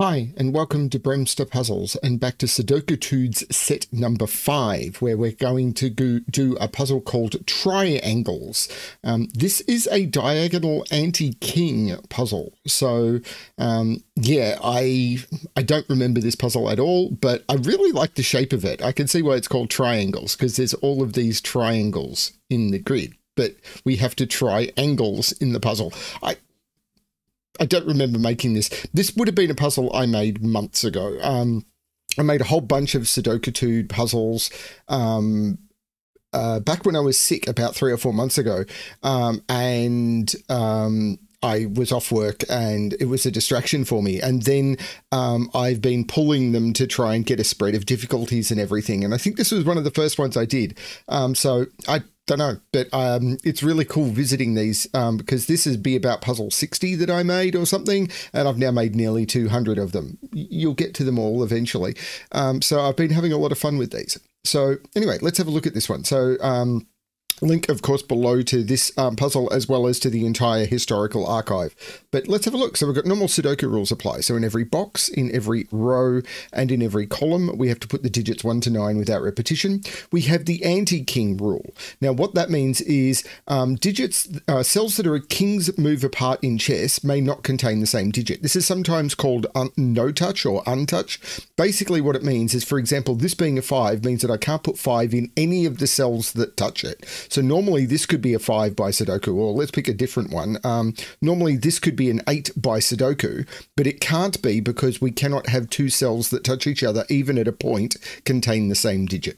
Hi, and welcome to Bremster Puzzles, and back to Sudokétudes set number 5, where we're going to do a puzzle called Try Angles. This is a diagonal anti-king puzzle, so yeah, I don't remember this puzzle at all, but I really like the shape of it. I can see why it's called Try Angles, because there's all of these triangles in the grid, but we have to try angles in the puzzle. I don't remember making this. This would have been a puzzle I made months ago. I made a whole bunch of Sudokétude puzzles back when I was sick about 3 or 4 months ago. I was off work and it was a distraction for me. And then I've been pulling them to try and get a spread of difficulties and everything. And I think this was one of the first ones I did. So I don't know, but it's really cool visiting these because this is about puzzle 60 that I made or something, and I've now made nearly 200 of them. You'll get to them all eventually. So I've been having a lot of fun with these. So anyway, let's have a look at this one. So link, of course, below to this puzzle as well as to the entire historical archive. But let's have a look. So we've got normal Sudoku rules apply. So in every box, in every row, and in every column, we have to put the digits 1 to 9 without repetition. We have the anti-king rule. Now, what that means is cells that are kings move apart in chess may not contain the same digit. This is sometimes called no-touch or untouch. Basically, what it means is, for example, this being a 5 means that I can't put 5 in any of the cells that touch it. So normally this could be a 5 by Sudoku, or let's pick a different one. Normally this could be an 8 by Sudoku, but it can't be because we cannot have 2 cells that touch each other, even at a point, contain the same digit.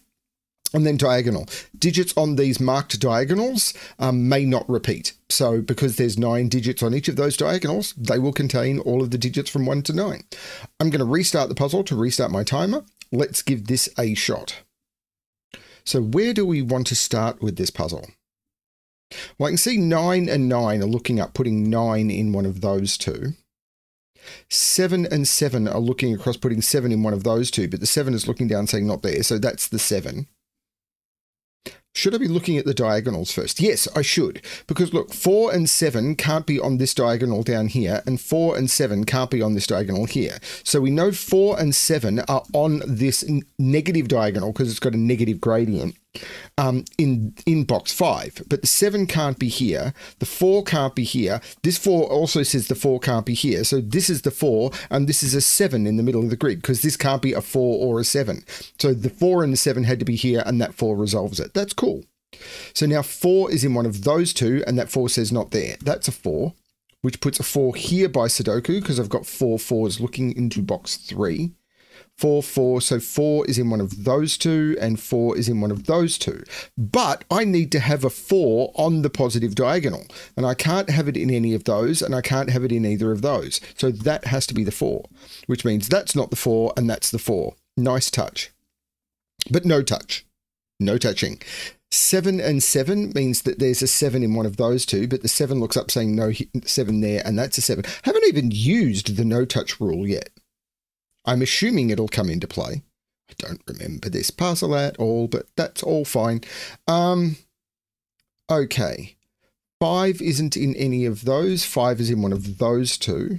And then diagonal. Digits on these marked diagonals may not repeat. So because there's 9 digits on each of those diagonals, they will contain all of the digits from 1 to 9. I'm going to restart the puzzle to restart my timer. Let's give this a shot. So where do we want to start with this puzzle? Well, I can see 9 and 9 are looking up, putting 9 in one of those 2. 7 and 7 are looking across, putting 7 in one of those 2, but the 7 is looking down saying not there. So that's the 7. Should I be looking at the diagonals first? Yes, I should, because look, 4 and 7 can't be on this diagonal down here, and 4 and 7 can't be on this diagonal here. So we know 4 and 7 are on this negative diagonal because it's got a negative gradient in box 5, but the 7 can't be here. The 4 can't be here. This 4 also says the 4 can't be here. So this is the 4 and this is a 7 in the middle of the grid because this can't be a 4 or a 7. So the 4 and the 7 had to be here, and that 4 resolves it. That's cool. So now 4 is in one of those 2, and that 4 says not there. That's a 4, which puts a 4 here by Sudoku because I've got 4 4s looking into box 3. 4 4, so 4 is in one of those 2, and 4 is in one of those 2. But I need to have a 4 on the positive diagonal, and I can't have it in any of those, and I can't have it in either of those. So that has to be the 4, which means that's not the 4, and that's the 4. Nice touch, but no touch. No touching. 7 and 7 means that there's a 7 in one of those 2, but the 7 looks up saying no 7 there, and that's a 7. Haven't even used the no touch rule yet. I'm assuming it'll come into play. I don't remember this puzzle at all, but that's all fine. Okay. 5 isn't in any of those. 5 is in one of those 2.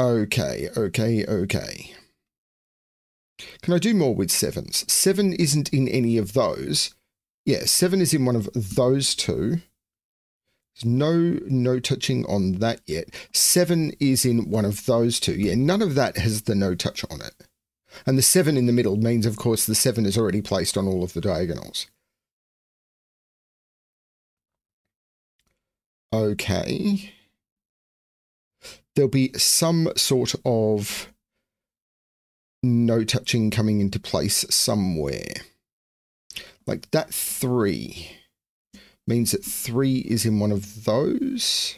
Okay. Can I do more with 7s? 7 isn't in any of those. Yeah, 7 is in one of those 2. No touching on that yet. 7 is in one of those 2. Yeah, none of that has the no touch on it. And the 7 in the middle means, of course, the 7 is already placed on all of the diagonals. Okay. There'll be some sort of no touching coming into place somewhere. Like that 3. Means that 3 is in one of those.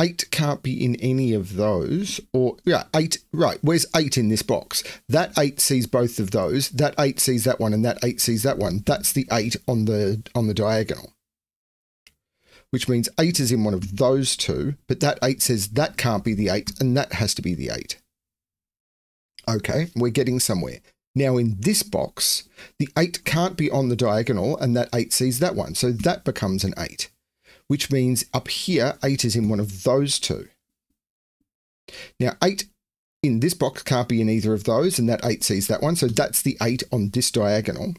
8 can't be in any of those. Or, yeah, 8, right, where's 8 in this box? That 8 sees both of those. That 8 sees that one, and that 8 sees that one. That's the 8 on the diagonal. Which means 8 is in one of those 2, but that 8 says that can't be the 8, and that has to be the 8. Okay, we're getting somewhere. Now in this box, the 8 can't be on the diagonal, and that 8 sees that one. So that becomes an 8. which means up here, 8 is in one of those two. Now 8 in this box can't be in either of those, and that 8 sees that one, so that's the 8 on this diagonal.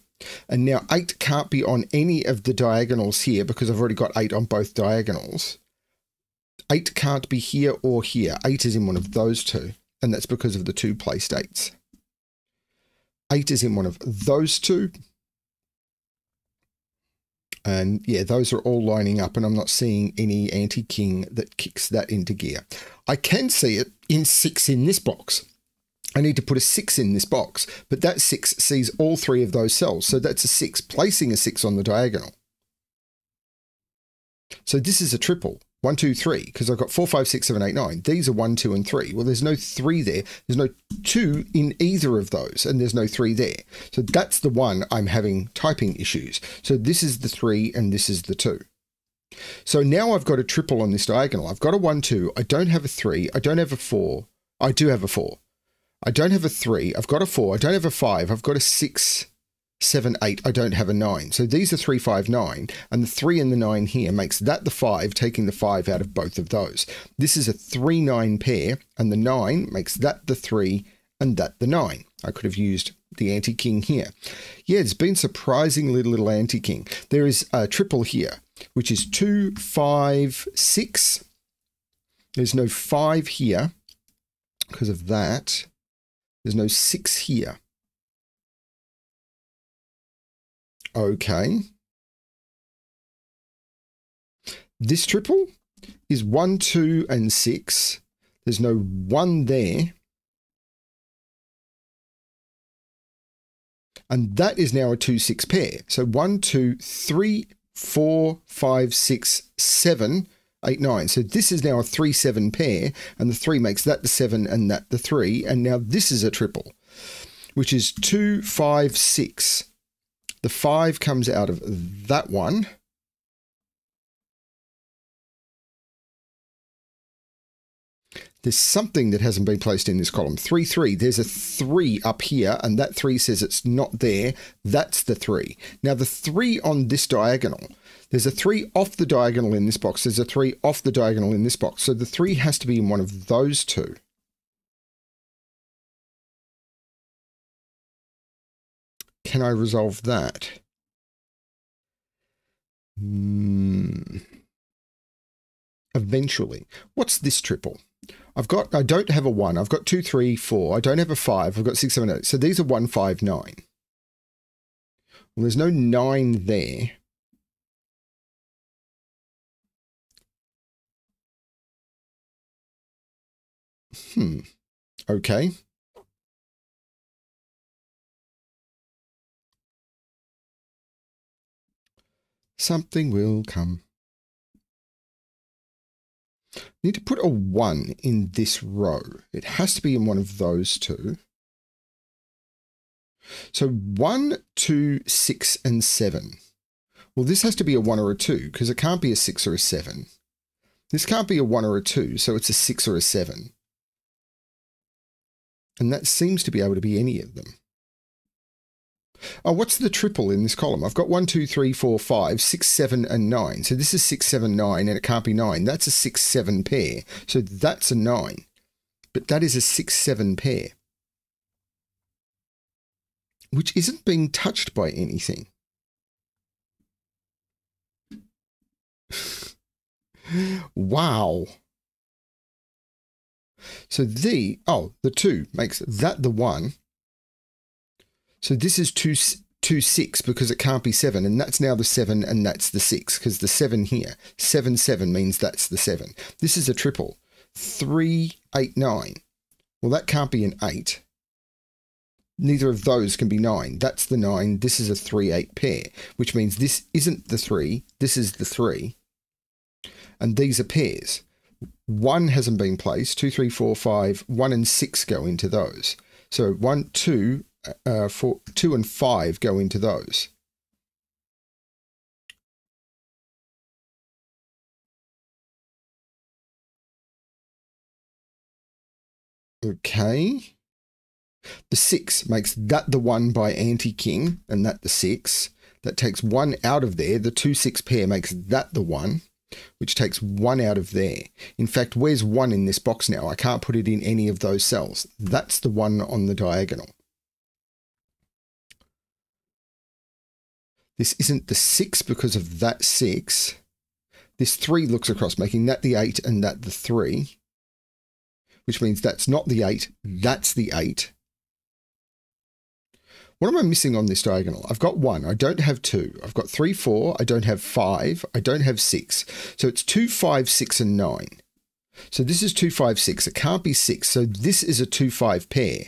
And now 8 can't be on any of the diagonals here because I've already got 8 on both diagonals. 8 can't be here or here. 8 is in one of those two, and that's because of the two place dates. 8 is in one of those two. And yeah, those are all lining up, and I'm not seeing any anti-king that kicks that into gear. I can see it in 6 in this box. I need to put a 6 in this box, but that 6 sees all three of those cells. So that's a 6, placing a 6 on the diagonal. So this is a triple. 1, 2, 3, because I've got 4, 5, 6, 7, 8, 9. These are 1, 2, and 3. Well, there's no 3 there. There's no 2 in either of those, and there's no 3 there. So that's the one I'm having typing issues. So this is the 3, and this is the 2. So now I've got a triple on this diagonal. I've got a 1, 2. I don't have a 3. I don't have a 4. I do have a 4. I don't have a 3. I've got a 4. I don't have a 5. I've got a 6, 7, 8. I don't have a 9. So these are 3, 5, 9. And the 3 and the 9 here makes that the 5, taking the 5 out of both of those. This is a 3, 9 pair, and the 9 makes that the 3 and that the 9. I could have used the anti-king here. Yeah, it's been surprisingly little anti-king. There is a triple here, which is 2, 5, 6. There's no 5 here because of that. There's no 6 here. Okay. This triple is 1, 2, and 6. There's no 1 there. And that is now a 2, 6 pair. So 1, 2, 3, 4, 5, 6, 7, 8, 9. So this is now a 3, 7 pair, and the 3 makes that the 7 and that the 3. And now this is a triple, which is 2, 5, 6. The 5 comes out of that one. There's something that hasn't been placed in this column. 3, 3. There's a 3 up here, and that 3 says it's not there. That's the 3. Now, the 3 on this diagonal. There's a 3 off the diagonal in this box. There's a 3 off the diagonal in this box. So the 3 has to be in one of those two. Can I resolve that? Eventually. What's this triple? I don't have a 1. I've got 2, 3, 4. I don't have a 5. I've got 6, 7, 8. So these are 1, 5, 9. Well, there's no 9 there. Okay. Something will come. I need to put a 1 in this row. It has to be in one of those two. So 1, 2, 6, and 7. Well, this has to be a 1 or a 2 because it can't be a 6 or a 7. This can't be a 1 or a 2, so it's a 6 or a 7. And that seems to be able to be any of them. Oh, what's the triple in this column? I've got 1, 2, 3, 4, 5, 6, 7, and 9. So this is 6, 7, 9, and it can't be 9. That's a 6, 7 pair. So that's a 9. But that is a 6, 7 pair, which isn't being touched by anything. Wow. So the 2 makes that the 1. So this is 2, 6 because it can't be 7, and that's now the 7 and that's the 6 because the 7 here, 7, 7 means that's the 7. This is a triple, 3, 8, 9. Well, that can't be an 8. Neither of those can be 9. That's the 9. This is a 3, 8 pair, which means this isn't the 3. This is the 3. And these are pairs. 1 hasn't been placed. 2, 3, 4, 5, 1 and 6 go into those. So 1, 2... 2 and 5 go into those. Okay. The 6 makes that the 1 by anti-king and that the 6. That takes 1 out of there. The 2, 6 pair makes that the 1. which takes one out of there. In fact, where's one in this box now? I can't put it in any of those cells. That's the one on the diagonal. This isn't the 6 because of that 6. This 3 looks across, making that the 8 and that the 3, which means that's not the 8, that's the 8. What am I missing on this diagonal? I've got 1, I don't have 2. I've got 3, 4, I don't have 5, I don't have 6. So it's 2, 5, 6, and 9. So this is 2, 5, 6. It can't be 6, so this is a 2, 5 pair.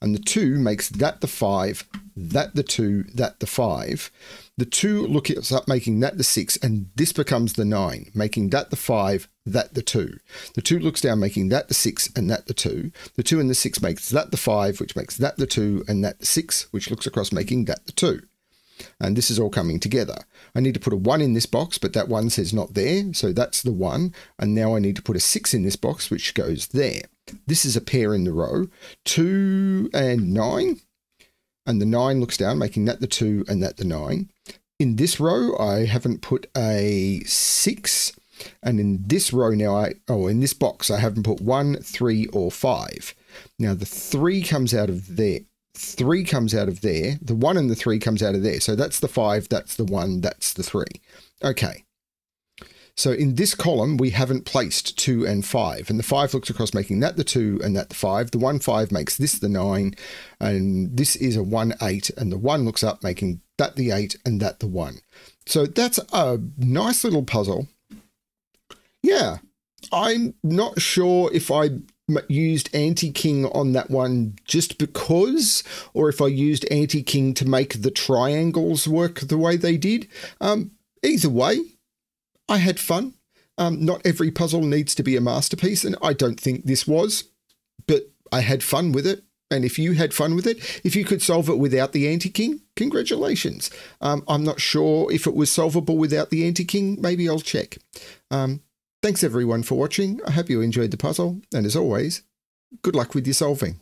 And the 2 makes that the 5, that the 2, that the 5. The 2 looks up, making that the 6, and this becomes the 9, making that the 5, that the 2. The 2 looks down, making that the 6, and that the 2. The 2 and the 6 makes that the 5, which makes that the 2, and that the 6, which looks across, making that the 2. And this is all coming together. I need to put a 1 in this box, but that 1 says not there, so that's the 1. And now I need to put a 6 in this box, which goes there. This is a pair in the row, 2 and 9. And the 9 looks down, making that the 2 and that the 9. In this row, I haven't put a 6. And in this row now, in this box, I haven't put 1, 3, or 5. Now, the 3 comes out of there. 3 comes out of there. The 1 and the 3 comes out of there. So that's the 5, that's the 1, that's the 3. Okay. So in this column, we haven't placed 2 and 5. And the 5 looks across, making that the 2 and that the 5. The 1, 5 makes this the 9. And this is a 1, 8. And the 1 looks up, making that the 8 and that the 1. So that's a nice little puzzle. Yeah, I'm not sure if I used Anti-King on that one just because, or if I used Anti-King to make the triangles work the way they did. Either way, I had fun. Not every puzzle needs to be a masterpiece, and I don't think this was, but I had fun with it. And if you had fun with it, if you could solve it without the Anti-King, congratulations. I'm not sure if it was solvable without the Anti-King. Maybe I'll check. Thanks everyone for watching. I hope you enjoyed the puzzle, and as always, good luck with your solving.